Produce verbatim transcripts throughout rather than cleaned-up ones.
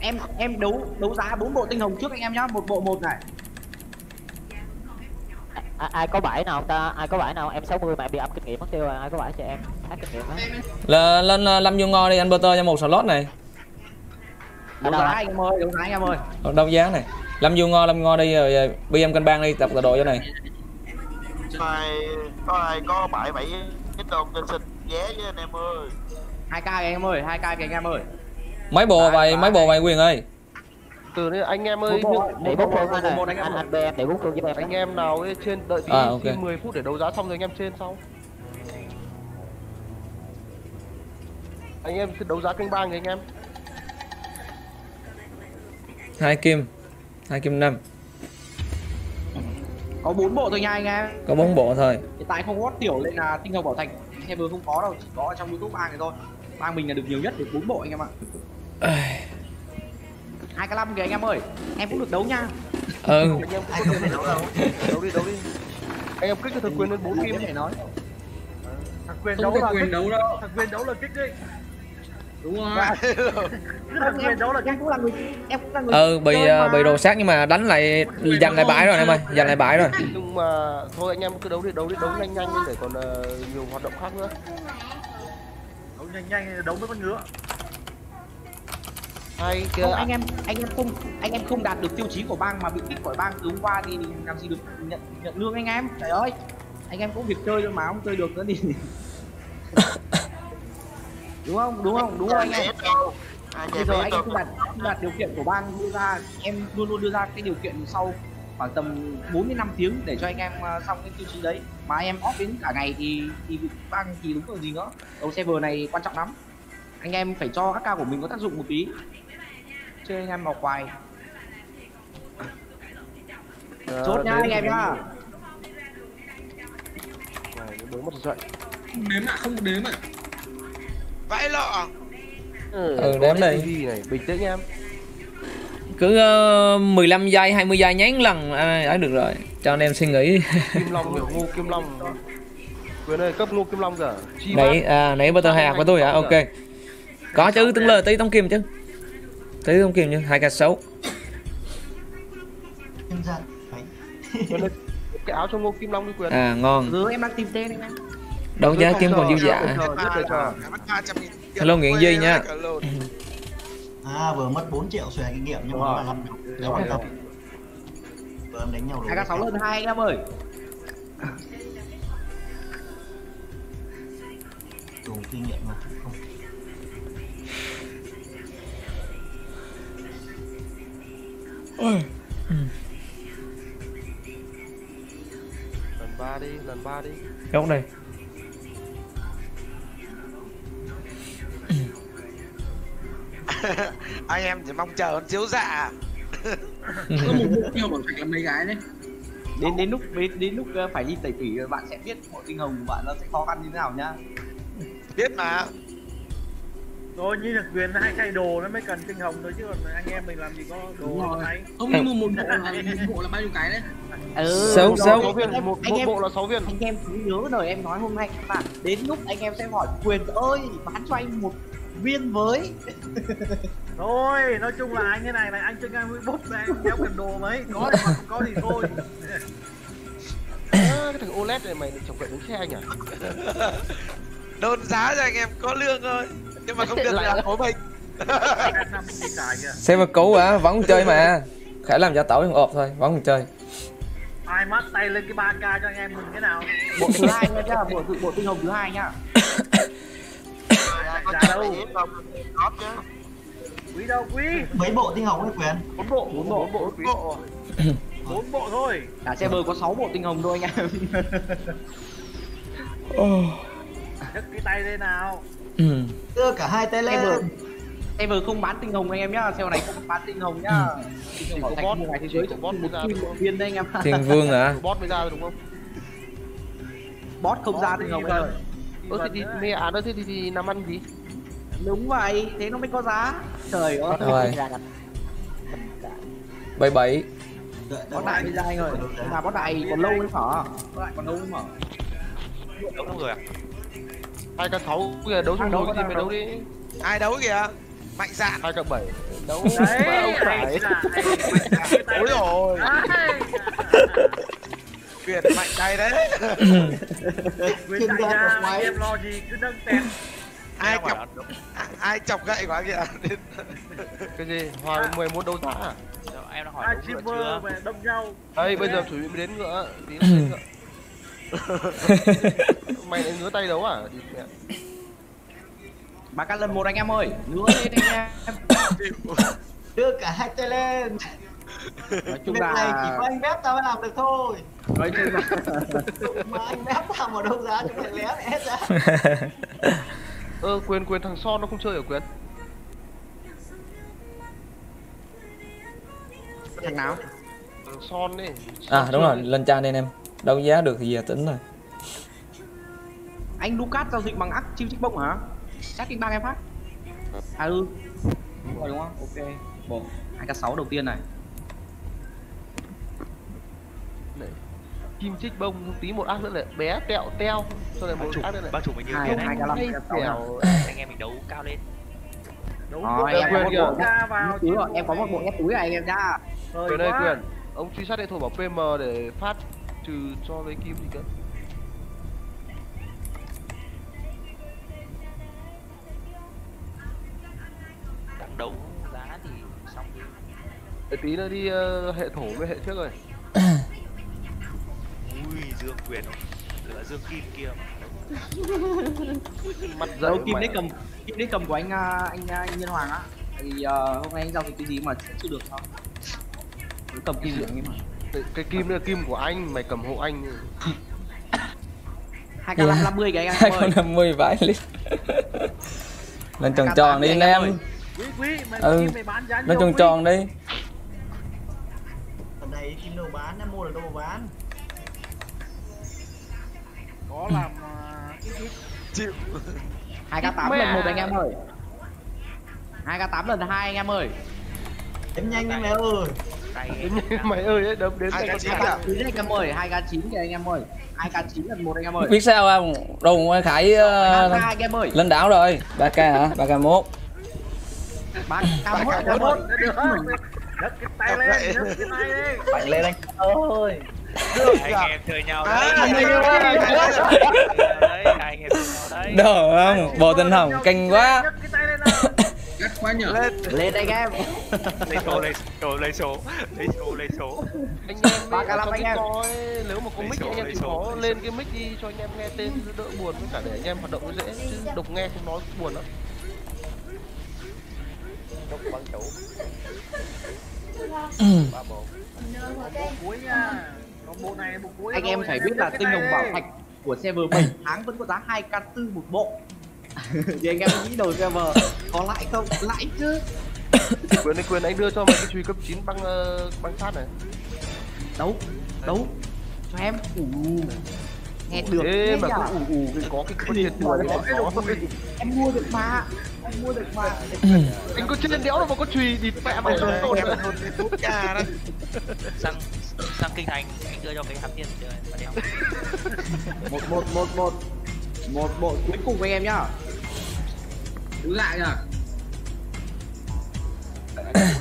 em em đấu đấu giá bốn bộ tinh hồng trước anh em nhá, một bộ một này. À, ai có bảy nào ta, ai có bảy nào em sáu mươi mà bị ấm kinh nghiệm mất tiêu rồi, ai có bảy cho em thác kinh nghiệm đó. Lên Lâm Dung Ngô đi anh Berter cho một slot này. Đấu giá anh em ơi, đấu giá anh em ơi. Đấu giá này. Lâm Dung Ngô, Lâm Ngô đi rồi bê em canh bang đi tập đồ cho này. Ai có ai có bảy bảy cái đồ trên xịt vé với anh em ơi. hai k em ơi, hai k anh em ơi. Mấy bộ mày, mấy bộ mày Quyền ơi. Từ đấy anh em ơi, để bốc phương anh em, anh anh em để bốc phương giúp em. Anh em nào ấy trên đợi tí à, okay. mười phút để đấu giá xong rồi anh em trên sau. Anh em đấu giá kênh bang thì anh em. Hai kim, hai kim năm. Có bốn bộ thôi nha anh em. Có bốn bộ thôi. Hiện tại không có tiểu lên là tinh hồng bảo thạch. Anh em vừa không có đâu, chỉ có trong YouTube bang này thôi. Bang mình là được nhiều nhất được bốn bộ anh em ạ. hai k năm kìa anh em ơi, em cũng được đấu nha. Ừ. Anh em cũng được đấu đâu. Đấu đi, đấu đi. Anh em kích cho thằng Quyền lên bốn kim để nói. Thằng Quyền đấu là Quyền đấu đâu. Thằng Quyền đấu là kích đi. Đúng rồi. Thằng Quyền đấu là kích cũng là người em cũng là người. Ừ, bị bị đồ sát nhưng mà đánh lại giành lại bãi rồi em ơi, giành lại bãi rồi. Nhưng mà thôi anh em cứ đấu đi, đấu đi, đấu nhanh nhanh để còn nhiều hoạt động khác nữa. Đấu nhanh nhanh đấu với con ngựa. Hay kìa. Không, anh em anh em không anh em không đạt được tiêu chí của bang mà bị kích khỏi bang từ hôm qua thì làm gì được nhận nhận lương anh em. Trời ơi anh em có việc chơi thôi mà không chơi được nữa đi. Đúng không, đúng không, đúng không anh em? Bây giờ anh em không đạt, không đạt điều kiện của bang đưa ra, em luôn luôn đưa ra cái điều kiện sau khoảng tầm bốn đến năm tiếng để cho anh em xong cái tiêu chí đấy mà em off đến cả ngày thì thì bang thì đúng là gì nữa. Đầu server này quan trọng lắm, anh em phải cho các ca của mình có tác dụng một tí. Chơi anh em vào quài. À, chốt nha anh em nhá. Đếm mất dậy. Không đếm ạ, à, không đếm ạ. À. Vãi lọ. Ừ, ừ đếm đây. Này, bình tĩnh em. Cứ uh, mười lăm giây, hai mươi giây nhán lần à, đã được rồi. Cho anh em suy nghĩ. Kim Long được Ngô Kim Long. Quyền ơi, cấp Ngô Kim Long rồi. Nãy à, nãy Berter hạc với tôi hả? À? Ok. Có chứ, tướng lờ tí tống kim chứ. Tí tống kim chứ, hai k sáu. Cái áo cho Ngô Kim Long đi Quyền. À ngon. Rứa em đang tìm tên em. Đấu giá kiếm còn dư dạ. Hello Nguyễn Duy nha. À vừa mất bốn triệu xòe kinh nghiệm nhưng mà làm đấu là không. Vừa đánh nhau rồi. hai k sáu lên hai anh em ơi. Đủ kinh nghiệm mà không. Ôi. Ừ. Lần ba đi, lần ba đi. Góc đây. Anh em chỉ mong chờ con chiếu dạ. Có một mục tiêu bảo thạch là mấy gái đấy. Đến đến lúc đến, đến lúc phải đi tẩy tủy bạn sẽ biết bộ tinh hồng của bạn nó sẽ khó khăn như thế nào nhá. Biết mà. Thôi như là Quyền hai cây đồ nó mới cần tinh hồng thôi chứ còn anh em mình làm gì có đồ này. Không nhưng mà một bộ là một bộ là bao nhiêu cái đấy? Ừ, sáu sáu một, một, một bộ là sáu viên. Anh em cứ nhớ rồi em nói hôm nay các bạn, đến lúc anh em sẽ hỏi Quyền ơi bán cho anh một viên với. Thôi nói chung là anh cái này này anh chơi ngang với bốp này đeo cần đồ mấy có thì có thì thôi. Cái thằng ô lét này mày chọc bệnh đúng xe anh à? Đơn giá cho anh em có lương thôi. Nhưng mà không được là khổ mình. Xem mà cứu hả? Vẫn chơi mà. Khải làm giả tẩu trong ộp thôi, vẫn còn chơi. Ai mất tay lên cái ba k cho anh em mừng thế nào. Bộ thứ hai nha chứ, bộ, bộ tinh hồng thứ hai nha. Dạ, dạ đâu. Quý đâu quý. Mấy bộ tinh hồng ấy Quyền? bốn bộ, bốn bộ, bốn bộ. bốn bộ thôi. Cả xe bờ có sáu bộ tinh hồng thôi anh em. Đứt cái tay lên nào. Ừ. Đưa cả hai tay lên. Em vừa không bán tinh hồng anh em nhá, sau này không bán tinh hồng nhá. Ừ. Tinh hồng bot ngoài thế giới của bot ra viên đấy anh em. Thiên Vương hả? Bot mới ra đúng không? Bot không bot ra tinh hồng rồi. Ơ thế thì mẹ à nó thế thì, thì làm ăn gì? Đúng vậy, thế nó mới có giá. Trời ơi. Rồi. bảy bảy. Bot đại mới ra anh ơi. Mà bot đại còn lâu mới mở. Bot đại còn lâu mới mở. Đúng không rồi à? hai k sáu kìa đấu chung đôi thì mày đấu đi. Ai đấu kìa? Mạnh dạn. hai k bảy. Đúng đấy, phải. Ôi rồi. Quyền mạnh tay đấy. Quyền tay ra, anh em lo gì cứ nâng tẹt. Ai chọc, ai chọc gậy quá kìa. Cái gì? Hòa mười một đấu giá à? Em đã hỏi ai đúng chưa? Về đâm nhau. Đây, bây giờ chủ yếu mới đến nữa. Tí nữa đến nữa. Mày lại ngứa tay đấu à? Ba cắt lần một anh em ơi, ngứa lên anh em. Đưa cả hai tay lên. Nói chung là này chỉ có anh Mép tao mới làm được thôi. Nói chung là mà anh Mép làm ở đâu ra chúng lại lé hết ra. Ơ quên quên thằng Son nó không chơi ở Quyền. Thằng nào? Thằng Son đi. À đúng rồi, lên trang lên em. Đấu giá được thì giờ tính rồi. Anh Lucas giao dịch bằng ác chiêu trích bông hả? Chắc định ba em phát. À ừ. Đúng rồi đúng không? Ok. Bộ hai k sáu đầu tiên này. Để. Kim trích bông tí một ác nữa là bé tẹo teo. Cho lại một ác nữa này. Ba chủ mình nhiều tiền anh anh em mình đấu cao lên. Đấu rồi, em, em, bộ ra vào tí rồi. Em có một bộ nhét túi này anh em ra. Rồi đây Quyền. Ông truy sát hệ thổi bảo pê em để phát trừ cho lấy kim gì cơ. Đang đấu giá thì xong đi. Để tí nữa đi uh, hệ thổ với hệ trước rồi. Ui Dương Quyền lửa Dương Kim kia. Mặt dấu kim đấy cầm kim đấy cầm của anh anh anh Nhân Hoàng á. Thì uh, hôm nay anh giao dịch cái gì mà chưa được không? Cứ cầm kim dưỡng ấy mà. Cái kim là kim của anh, mày cầm hộ anh. hai k năm mươi kìa anh em ơi. hai k năm mươi vãi lít. Lên tròn tròn đi anh em. Ừ, lên tròn tròn đi. Ở đây kim đâu bán, em mua là đâu bán. Có làm chịu. hai k tám lần một anh em ơi. hai k tám lần hai anh em ơi. Đếm nhanh anh mày ơi. Mày ơi đấm đến hai k chín anh em ơi, hai k chín kìa anh em ơi. hai k chín lần một anh em ơi. Biết sao không? Đùng Khải lên đảo rồi. ba k hả? ba k một. ba k một. Đất cái tay lên, đất cái tay đi. Mạnh lên anh ơi. Anh em chơi nhau đấy. Anh em chơi nhau đấy. Bộ tinh hồng canh quá. Gắt quá nhở. Lên, lên anh em. Lấy số, lấy số, lấy số, lấy số, lấy số. Anh em ba k năm anh em. Nếu mà có mic anh em thì có lên cái mic đi cho anh em nghe tên đỡ buồn, với cả để anh em hoạt động dễ, chứ độc nghe không nói buồn lắm. Độc băng chấu. Ba bộ. Cuối nha. Bộ này bộ cuối. Anh em phải biết là tinh hồng bảo thạch của server bảy tháng vẫn có giá hai k bốn một bộ. Thì anh em nghĩ đầu server có lãi không? Lãi chứ. Quyền anh Quyền anh đưa cho mày cái truy cấp chín băng uh, băng sát này. Đấu, đấu cho em. Ủ. Nghe được. Ê, mà cũng ủ ủ thì có cái con tiền của nó. Em mua được mà. Em mua được mà. Anh có chân đéo đâu mà có chùy địt mẹ mày rồi. Sang sang kinh thành anh đưa cho cái hàm tiền rồi mà đéo. Một một một một. Một bộ cuối cùng của anh em nhá. Đứng lại nhá.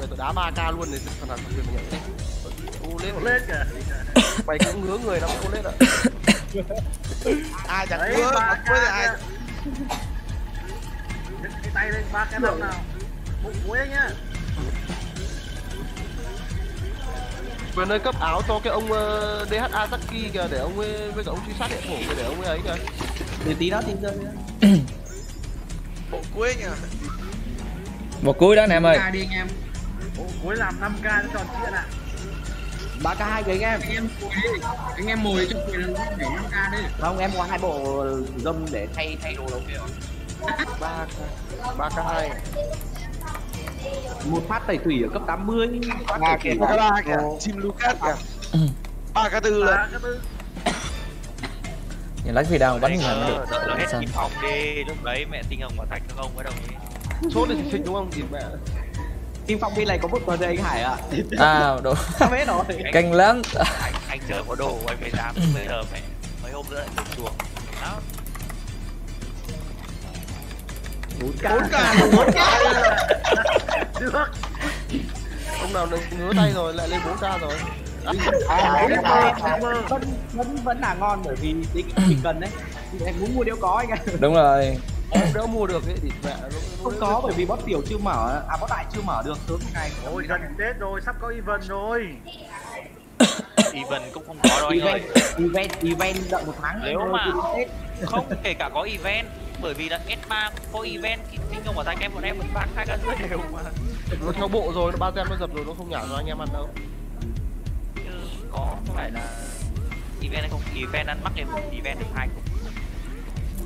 Tụi đá ba k luôn này, thằng thằng Quyền mà nhảy. Ô lên, lên kìa. Mày cũng ngứa người lắm, ô lên ạ. Ai chẳng ngứa, quên rồi ai. Đứt cái tay lên ba cái nào nào. Bụng cuối anh nhá. Vừa nơi cấp áo cho cái ông uh, đê hát a Zaki kìa, để ông ấy, với cả ông truy sát địa phủ để ông ấy ấy kìa. Để tí đó tin chơi nữa. Bộ cuối nhỉ. Bộ cuối đó nè em ơi. Đi anh em. Bộ cuối làm năm k tròn chuyện ạ. ba k hai kìa anh em. Anh em ngồi đi. Anh em ngồi cho Quyền làm năm k đi. Không, em có hai bộ dâm để thay thay đồ đầu kìa. ba k hai. Một phát tẩy thủy ở cấp tám mươi. Ba kìa, ba kìa. Chim Lucas kìa. ba k bốn là nhìn lách vì đau bắn hình được. Nó hết kim phòng đi, lúc đấy mẹ tinh hồng và thạch nó không có đồng ý. Sốt lên xịt đúng không? Nhìn mẹ. Kim phòng bên này có một bờ dây anh Hải ạ. À đồ. Sao hết rồi. Canh lắm. Anh anh chơi có đồ anh mới dám bây giờ mẹ. Mấy hôm nữa lại được chuồng. Đó. bốn k. bốn k. bốn k. Được. Ông nào được ngứa tay rồi lại lên bốn k rồi. À, vẫn, vẫn vẫn vẫn là ngon bởi vì cái chỉ cần đấy thì em muốn mua đéo có anh ạ. Đúng rồi. Em đỡ mua được ấy thì mẹ nó không có bởi vì bot tiểu chưa mở, à bot đại chưa mở được sớm ngày. Ôi gần Tết rồi, sắp có event rồi. Event cũng không có rồi anh ơi. Event event đợi một tháng nếu mà không kể cả có event bởi vì là S ba có event thì không có tay em bọn em vẫn bán hai cân rưỡi đều mà. Nó theo bộ rồi, nó ba tem nó dập rồi nó không nhả cho anh em ăn đâu. Có phải là event hay không? Event ăn mắc em event được hai cục.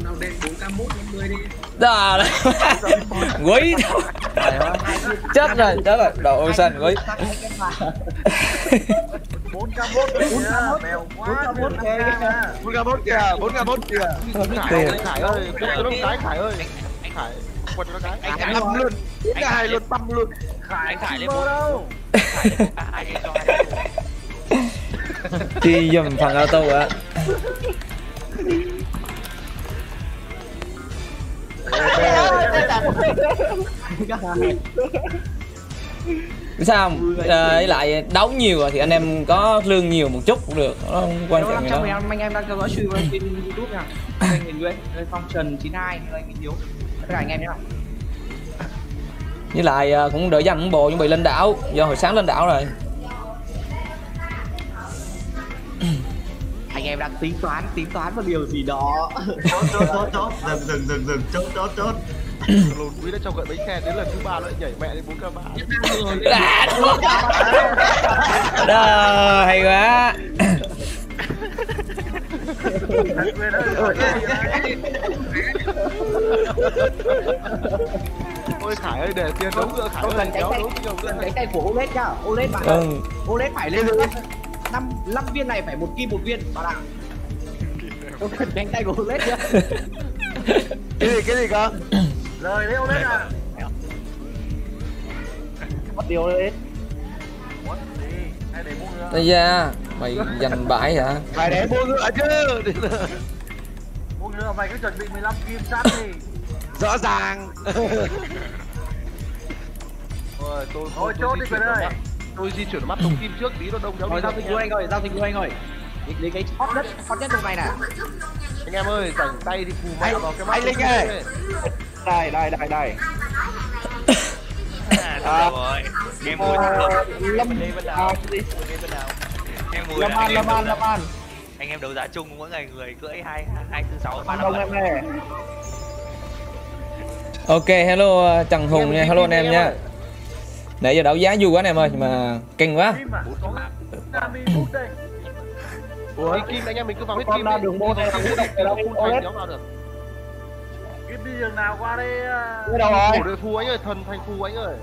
Nào đen bốn k một năm mươi đi. Dạ đấy. Quấy. Chết rồi, chết rồi. Đồ ocean quấy. bốn k một mèo quá. bốn k một kìa, bốn k một kìa. Khải ơi, cái lông cái Khải ơi. Khải quật nó cái. Anh lầm luôn. bốn k hai luôn băm luôn. Khải Khải lên bốn. Khải lên bốn k hai. Đi dùm thằng auto ạ. Sao không? Với lại đấu nhiều rồi thì anh em có lương nhiều một chút cũng được, nó không quan trọng gì đâu. Anh em đang theo dõi stream trên YouTube nào? Anh Hiền Nguyễn, Function chín hai, anh Minh Hiếu, tất cả anh em nhé. Với lại cũng đợi dành bộ chuẩn bị lên đảo, do hồi sáng lên đảo rồi. Anh em đang tính toán, tính toán một điều gì đó. Chốt, chốt, chốt, chốt, dừng, dừng, dừng, dừng, chốt, chốt, chốt. Lồn Quý đã cho gợi bánh khen đến lần thứ ba lại nhảy mẹ đến bốn k ba. Đó, hay quá. Ôi Khải ơi, để tiền đúng rồi, Khải ơi, kéo đúng rồi. Lần cái tay của ô lét nhá, ô lét bạn ơi, ô lét phải lên rồi. năm viên này phải một kim một viên bảo đảm. Tôi cần đánh tay của ô lét nhá. Cái gì cái gì cơ? Rồi đấy ô lét à. Bắt điều đấy. What gì? Ai để mua nữa? Da, mày dành bãi hả? Mày để mua nữa chứ. Mua nữa mày cứ chuẩn bị mười lăm kim sẵn đi. Rõ ràng. Thôi tôi Thôi chốt đi rồi đây. Tôi di chuyển mắt thông kim trước tí nó đông cháu. Giao dịch của anh rồi, giao dịch của anh rồi. Lấy cái hot nhất, hot nhất trong này nè. Anh em ơi, rảnh tay thì phù mẹ vào cái mắt. Anh Linh ơi. Đây, đây, đây, đây. À, rồi. Game mùi thắng rồi. Lâm nào. Lâm An, Lâm An, Lâm An. Anh em đấu giá chung mỗi ngày người cưỡi hai bốn sáu ba năm lần. Ok, hello Trần Hùng nha, hello anh em nha. Nãy giờ đấu giá vui quá anh em ơi, mà kinh quá. Ủa kim anh em mình cứ vào hết kim đi. Đường môn này đâu vào được. Kim đi đường nào qua đây. Đâu rồi? Thủ được phù anh ơi, thần thành phù anh ơi.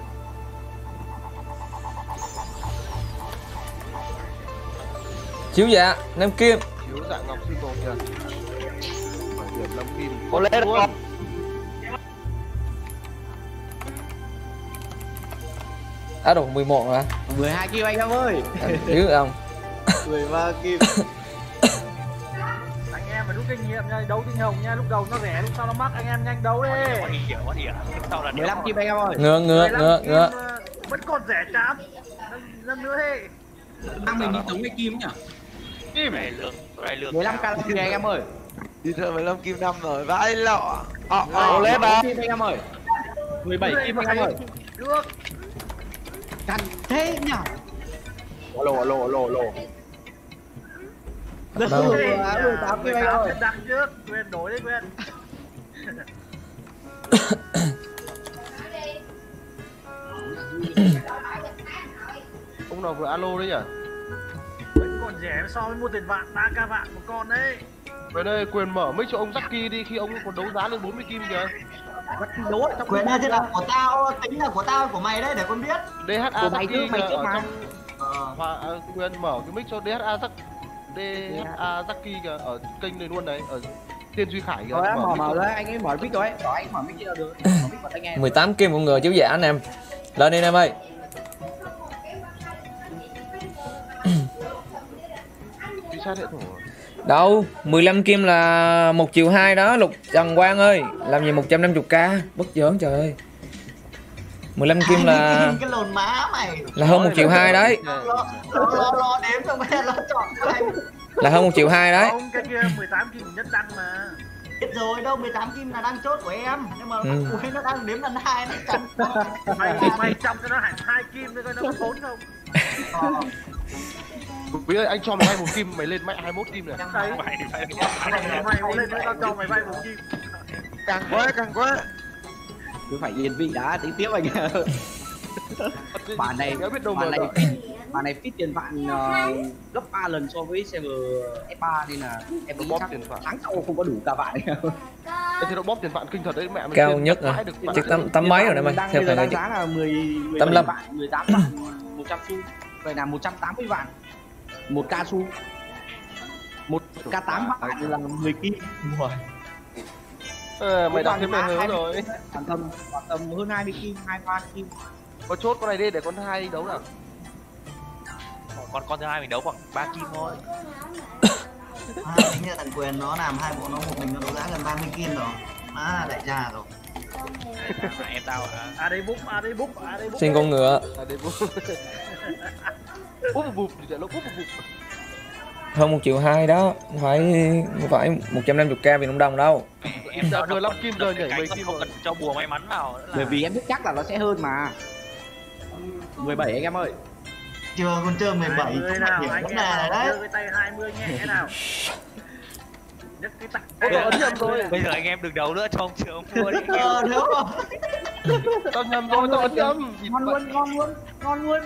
Chiếu dạ, năm kim. Chiếu dạ ngọc sư tồn kìa. Phải điểm năm kim. Có lẽ được không? Đã đổ mười một rồi hả? mười hai kim anh em ơi. Chứ không? mười ba kim. Anh em phải rút kinh nghiệm nha, đấu tinh hồng nha, lúc đầu nó rẻ, lúc sau nó mắc, anh em nhanh đấu đi. mười lăm kim anh em ơi. Ngựa ngựa ngựa ngựa. Vẫn còn rẻ chám. Lần nữa đi. Đang mình đi tống cái kim nhỉ? Kim này lượng, này lượng. mười lăm k kim anh em ơi. Đi thợ mười lăm kim năm rồi, vãi lọ. Ờ ờ lép ba. Kim anh em ơi. mười bảy kim anh em ơi. Được. Cằn thế nhỉ? Alo alo alo alo. Đâu rồi? mười tám kim anh ơi. Đặt trước, quên đổi đi quên. Ông nào vừa alo đấy nhỉ? Vẫn còn rẻ so với mua tiền vạn ba k vạn một con đấy. Về đây quyền mở mic cho ông Jacky đi, khi ông còn đấu giá lên bốn mươi kim kìa. Quyền này thế là của tao, tính là của tao của mày đấy để con biết. đê hát a Jacky mày ở trong và quyền mở cái mic cho đê hát a Jacky kìa ở kênh này luôn đấy, ở Tiên Duy Khải kìa. Mở mở đấy, anh ấy mở mic rồi. Đó anh mở mic kia được. mười tám kim một người chiếu giả anh em. Lên đi anh em ơi. Sao thế thổ? Đâu, mười lăm kim là một triệu hai đó, Lục Trần Quang ơi. Làm gì một trăm năm mươi k, bất giỡn trời ơi. mười lăm kim là cái lồn má mày. Là hơn một triệu hai đấy. Lo đếm xong mẹ lo chọn cho anh. Là hơn một triệu hai đấy. Không, cái kia mười tám kim nhất đăng mà. Biết rồi, đâu mười tám kim là đang chốt của em. Nhưng mà ừ. cuối nó đang đếm lần hai nó chặn. Mày mày trong cho nó hẳn hai kim nữa coi nó có bốn không. Ờ. Quý ơi, anh cho mày vay một kim mày lên mẹ hai mươi mốt kim này. Mày mày mày mày lên tao cho mày vay một kim. Càng quá, càng quá. Cứ phải yên vị đã tí tiếp anh. Bản này biết đâu mà này bản này fit tiền vạn uh, gấp ba lần so với server ép ba nên là em có bóp tiền vạn. Tháng sau không có đủ cả vạn. Thế độ bóp tiền vạn kinh thật đấy mẹ mày. Cao nhất rồi. Chắc tắm tắm máy rồi đấy mày. Theo phải giá là mười, mười lăm vạn, mười tám vạn, một trăm xu. Vậy là một trăm tám mươi vạn. một k xu. một k tám vạn là mười kim. Ờ, mày đặt thế mày hứa rồi. Khoảng tầm khoảng tầm hơn hai mươi kim, hai mươi ba kim. Có chốt con này đi để con hai đấu nào. Còn con thứ hai mình đấu khoảng ba kim thôi. À, tính là thằng Quyền nó làm hai bộ nó một mình nó đấu giá gần ba mươi kim rồi. À, đại gia rồi. Em tao à. À đây búp, à đây búp, à đây búp. Xin con ngựa. À đây búp. Búp một búp, nó búp một búp. Hơn một triệu hai đó, phải phải một trăm năm mươi k vì không đồng đâu. Em giờ mười lăm kim rồi nhảy mười kim không cần cho bùa may mắn vào. Là... Bởi vì em biết chắc là nó sẽ hơn mà. mười bảy anh em ơi. Chưa con chưa mười bảy. Nào, anh vấn đề này đấy. Đưa cái tay hai mươi nhẹ thế nào. Nhất cái tặc. Ôi nhầm rồi. Bây giờ anh em đừng đấu nữa cho ông chưa ông mua đi. Ờ đúng rồi. Tao nhầm rồi, tao nhầm. Ngon luôn, ngon luôn, ngon luôn.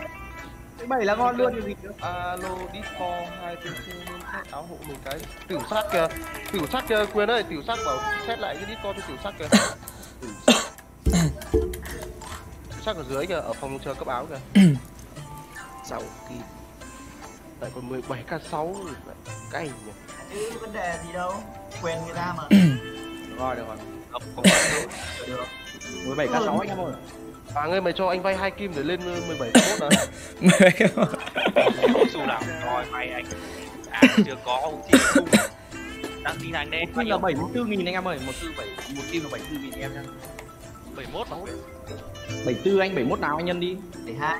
Cái bảy là ngon luôn gì nữa. Alo Discord hai tên trên set áo hộ một cái. Tiểu sát kìa. Tiểu sát kìa Quyền ơi, tiểu sát bảo xét lại cái Discord cho tiểu sát kìa. Tiểu sát ở dưới kìa, ở phòng chờ cấp áo kìa. sáu kim. Tại còn mười bảy k sáu cái ảnh nhỉ. Chứ vấn đề gì đâu. Quyền người ta mà. Được rồi, được rồi. Không, không được. mười bảy k sáu anh em ơi. Hoàng ơi mày cho anh vay hai kim để lên mười bảy k mốt rồi. mười bảy k mốt. Không xu nào. Rồi mày anh. À chưa có không thì không. Đang tin anh đây. Anh là bảy mươi tư nghìn anh em ơi, một kim là bảy mươi tư nghìn anh em nha. bảy mươi mốt mà. bảy mươi tư anh bảy mươi mốt nào anh nhân đi. bảy mươi hai.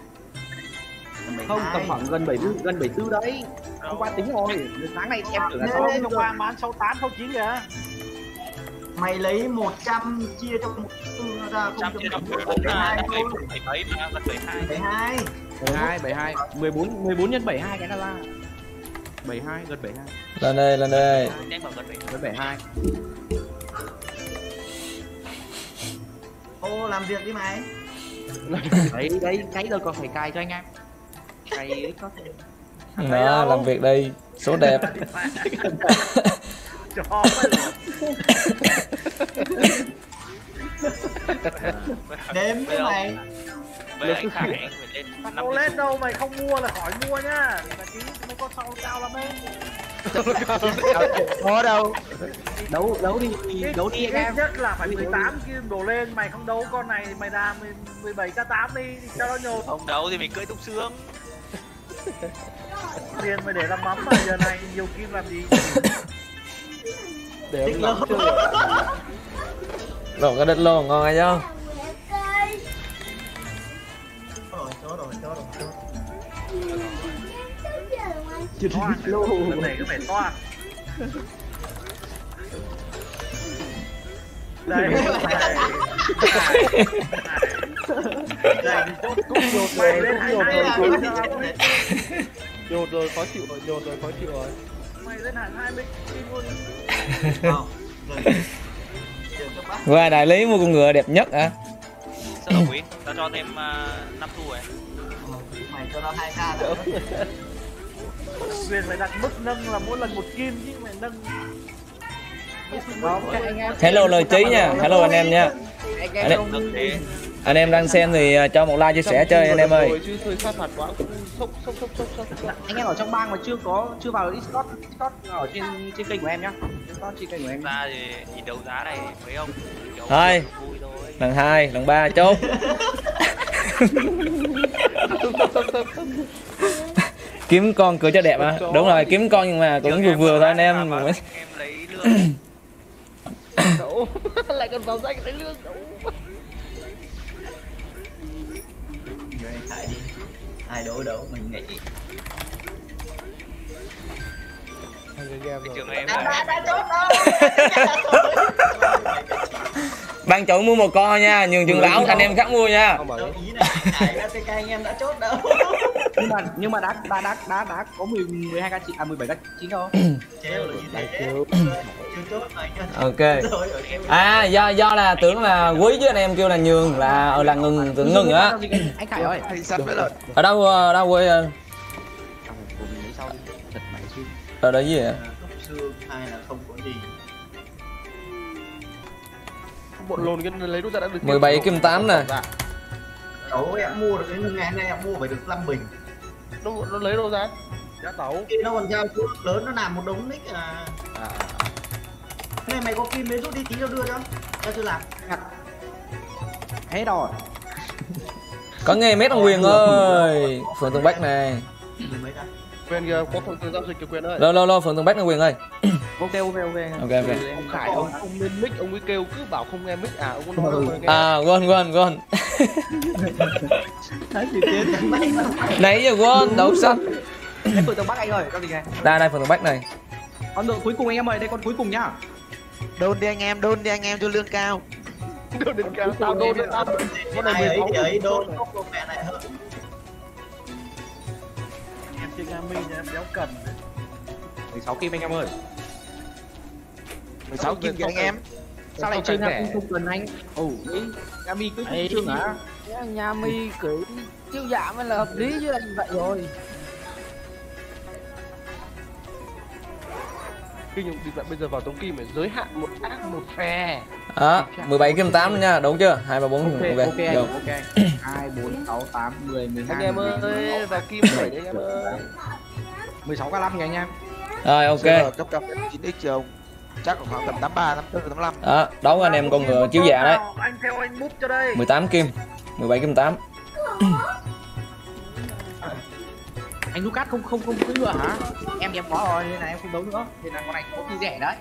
Không tầm khoảng gần bảy mươi tư, gần bảy mươi tư đấy. Hôm qua tính rồi. Sáng nay em tưởng là sao hôm qua bán sáu mươi tám sáu mươi chín kìa. Mày lấy một trăm chia cho một trăm ra không chia bảy mươi hai, bảy mươi hai, mười bốn nhân bảy mươi hai cái là la. bảy mươi hai gần bảy mươi hai. Lên đây, lên đây. Gần bảy mươi hai. Ô làm việc đi mày. Đấy đấy, cái rồi còn phải cài cho anh em. Cài có thể. Đó, làm việc đi, số đẹp. Cho đếm với mày. Với anh Khải anh phải lên năm. Tao lên đâu mày không mua là khỏi mua nhá. Mà tí mấy con sau tao lắm em. Có đâu. Đấu đấu đi, đấu đi anh em. Nhất là phải mười tám kim đổ lên, mày không đấu con này mày ra mười bảy k tám đi thì cho nó nhột. Không đấu thì mình cưỡi túc xương. Tiền mày để làm mắm mà giờ này nhiều kim làm gì. Để ông lắm chứ. Đổ cái đất lô ngon hay không? Chưa toa, lần này cứ phải toa. Đây, cũng nhột rồi, cũng nhột rồi. Nhột rồi, khó chịu rồi, nhột rồi, khó chịu rồi. Mày lên hẳn hai mươi kim luôn. Và đại lý mua con ngựa đẹp nhất hả? Sao Quý? Tao cho thêm năm xu rồi. Mày cho tao hai k nữa. Quyền phải đặt mức nâng là mỗi lần một kim chứ mày nâng. Hello lời trí nha, hello anh em nha. Anh em, anh em đang xem thì cho một like chia sẻ chơi anh em ơi. Anh em ở trong bang mà chưa có chưa vào Discord, Discord ở trên trên kênh của em nhá. Discord trên kênh của em. Ra thì nhìn đấu giá này mấy ông. Thôi. Lần hai, lần ba chốt. Kiếm con cửa cho đẹp à? Đúng rồi, kiếm con nhưng mà cũng vừa vừa thôi anh em. Em lấy lương. Lại còn vào danh lấy lương. lại đi. Ai đấu đấu mình nghỉ. Ban chủ mua một con nha, nhường trường lão anh em khác mua nha. Anh em đã chốt đâu. Nhưng mà nhưng mà đã đã đã đã, đã có mười hai ca à mười bảy ca chín thôi. Ok. À do do là tưởng là Quý chứ anh em kêu là nhường là là ngừng tưởng ngừng á. Anh Khải ơi. Ở đâu ở đâu Quý ơi? Ở đây gì vậy? Hay là không có gì. Bọn lồn cái lấy đút ra đã được mười bảy kim tám này. Tấu em mua được cái ngày nay em mua phải được năm bình. Nó nó lấy đâu ra? Giá tấu. Nó còn giao chút lớn nó làm một đống nick à. À. Này mày có kim mới rút đi tí tao đưa cho. Tao chưa làm. Hết rồi. Có nghe mét ông Quyền ơi. Phường Tân Bắc này. Quyền kìa, có phần giao dịch kìa Quyền ơi. Lô lô lô, Phường Tân Bắc này Quyền ơi. Ok ok ok. Ok ok. Ông Khải ông ông lên mic ông ấy kêu cứ bảo không nghe mic à ông có nói đâu nghe. À gôn gôn gôn. Nãy giờ gôn đấu xong. Đây Phường Tân Bắc anh ơi, con gì kìa. Đây đây Phường Tân Bắc này. Con đội cuối cùng anh em ơi, đây con cuối cùng nhá. Đôn đi anh em, đôn đi anh em cho lương cao. Đôn lương cao. Tao đôn đấy tao. Con này mười sáu đấy đôn không mẹ này hơn. Trên Ami thì em đéo cần. Mười sáu kim anh em ơi. Mười sáu kim kìa anh em. Sao lại chơi Ami không cần anh? Ồ, đấy. Ami cứ chưa hả? Nhà Ami cứ tiêu dạ mới là hợp lý chứ anh vậy rồi. Kinh nghiệm định bây giờ vào tống kim phải giới hạn một ác một phe. Đó, mười bảy kim tám nha, đúng chưa? hai ba bốn ok. Ok. Ok. hai bốn sáu tám mười mười hai. Anh em ơi, và kim bảy đấy em ơi. mười sáu k năm nha anh em. Rồi ok. Cấp cấp chín x không? Chắc khoảng tầm tám ba tám bốn tám lăm. Đó, đấu anh em con ngựa chiếu dạ đấy. Anh theo anh bút cho đây. mười tám kim, mười bảy kim tám. Anh Lucas không không không cưỡi ngựa hả? Em đẹp quá rồi nên là em không đấu nữa. Thì là con này có khi rẻ đấy.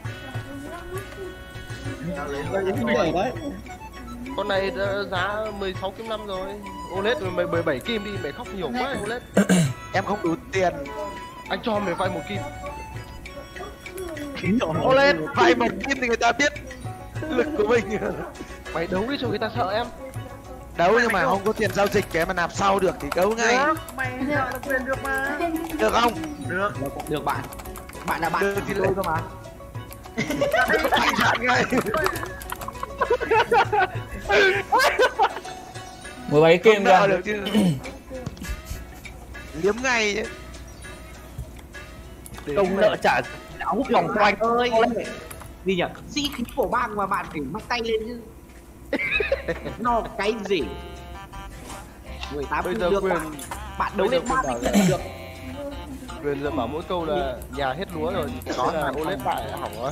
đấy. Con này giá mười sáu kim năm rồi. ô lét mày mười bảy kim đi, mày khóc nhiều quá ô lét. Em không đủ tiền. Anh cho mày vay một kim. ô lét vay một kim thì người ta biết lực của mình. Mày đấu đi cho người ta sợ em. Đấu nhưng mà không có tiền giao dịch cái mà làm sao được thì đấu ngay. Được, mày là Quyền được mà. Được không? Được. Được bạn. Bạn là bạn. Được thì đâu cơ mà. Anh chặn ngay. mười bảy kim ra được chứ. Liếm ngay. Công nợ trả áo hút vòng quanh ơi. Gì nhỉ? Sĩ khí của bang mà bạn phải mắc tay lên chứ. No cái gì mười tám bây giờ được Quyền bạn, bạn đấu lên ba mình nhận được. Quyền giờ bảo mỗi câu là nhà hết lúa rồi đó là ô lét bại hỏng rồi.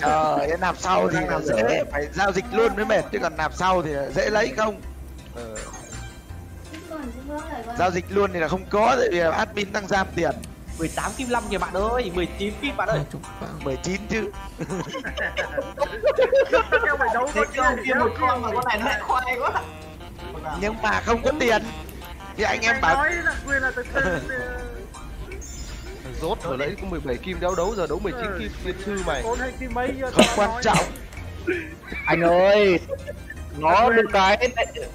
Trời ơi làm sau thì làm dễ phải giao dịch luôn mới mệt chứ còn làm sau thì dễ lấy không. Ừ. Giao dịch luôn thì là không có tại vì admin đang giảm tiền. mười tám kim năm kìa bạn ơi, mười chín kim bạn ơi. mười chín chứ. Nhưng mà không có tiền. Thì anh em bảo rốt rồi lấy có mười bảy kim đéo đấu giờ đấu mười chín kim tiền thư mày. Không quan trọng. Anh ơi. Nó được cái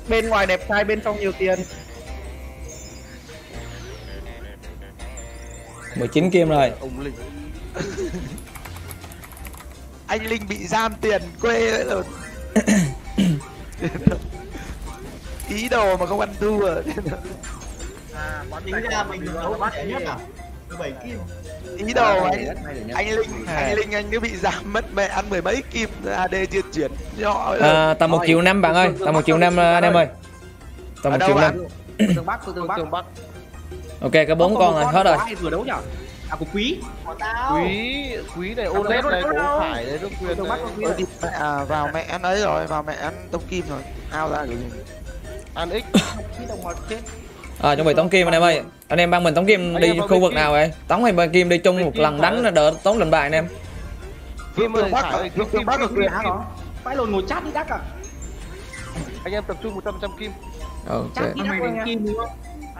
bên ngoài đẹp trai bên trong nhiều tiền. mười chín kim rồi. Ông Linh. Anh Linh bị giam tiền quê đấy rồi. Ý đồ mà không ăn thua. À, tính ra mình đấu bắt nhất à? mười bảy kim. Ý đồ mà anh, anh Linh, anh Linh anh cứ bị giam mất mẹ ăn mười mấy kim a đê chưa chuyển. Nhỏ à, tầm một triệu năm bạn ơi, tầm một triệu năm anh em ơi. Tầm một triệu năm. Tường Bắc, Tường Bắc. Ok, có bốn con, con là con hết rồi. Ai vừa đấu nhỉ? À của Quý. Quý, Quý này ô lét này cũng phải đấy nó Quyền. Đấy. À, vào mẹ ăn ấy rồi, vào mẹ ăn tống kim rồi. Ao ra cái gì? Ăn x. À chuẩn bị tống kim anh em ơi. Anh em băng mình tống kim đi khu vực nào vậy? Tống hay băng kim đi chung một lần đánh là đỡ tống lần bài anh em. Kim ơi, Kim Bắc được Quyền hả nó? Phải lồn ngồi chat đi đắc à. Anh em tập trung một trăm kim. Ok. Chat đi đắc kim đúng không?